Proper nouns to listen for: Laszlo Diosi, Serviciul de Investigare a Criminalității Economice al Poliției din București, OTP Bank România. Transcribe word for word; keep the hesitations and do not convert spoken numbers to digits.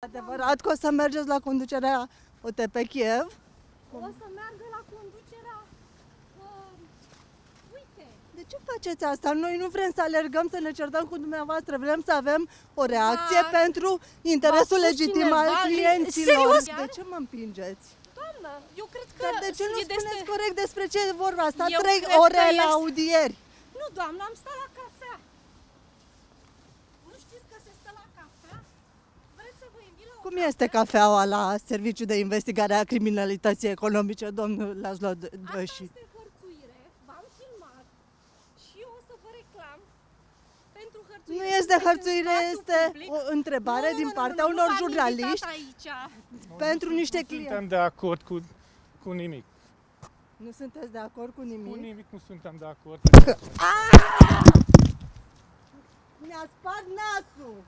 Adevărat că o să mergeți la conducerea O T P Chiev? O să meargă la conducerea... Uh, uite! De ce faceți asta? Noi nu vrem să alergăm, să ne certăm cu dumneavoastră, vrem să avem o reacție da. pentru interesul legitim al clienților. Serios? De ce mă împingeți? Doamnă, eu cred că... Dar de ce nu spuneți de... corect despre ce e vorba? Asta trei ore la este... audieri. Nu, doamnă, am stat la cafea. Nu știți că se stă la cafea? Vreți să vă invit la o Cum cafea? este cafeaua la Serviciul de Investigare a Criminalității Economice, domnul Laszlo Diosi? Asta este hărțuire, v-am filmat și eu o să vă reclam pentru hărțuire. Nu este hărțuire, este public. o întrebare nu, din nu, nu, partea nu, unor nu jurnaliști aici. pentru nu, niște nu clienți. Suntem de acord cu, cu nimic. Nu sunteți de acord cu nimic? Cu nimic nu suntem de acord. Mi-a spart nasul!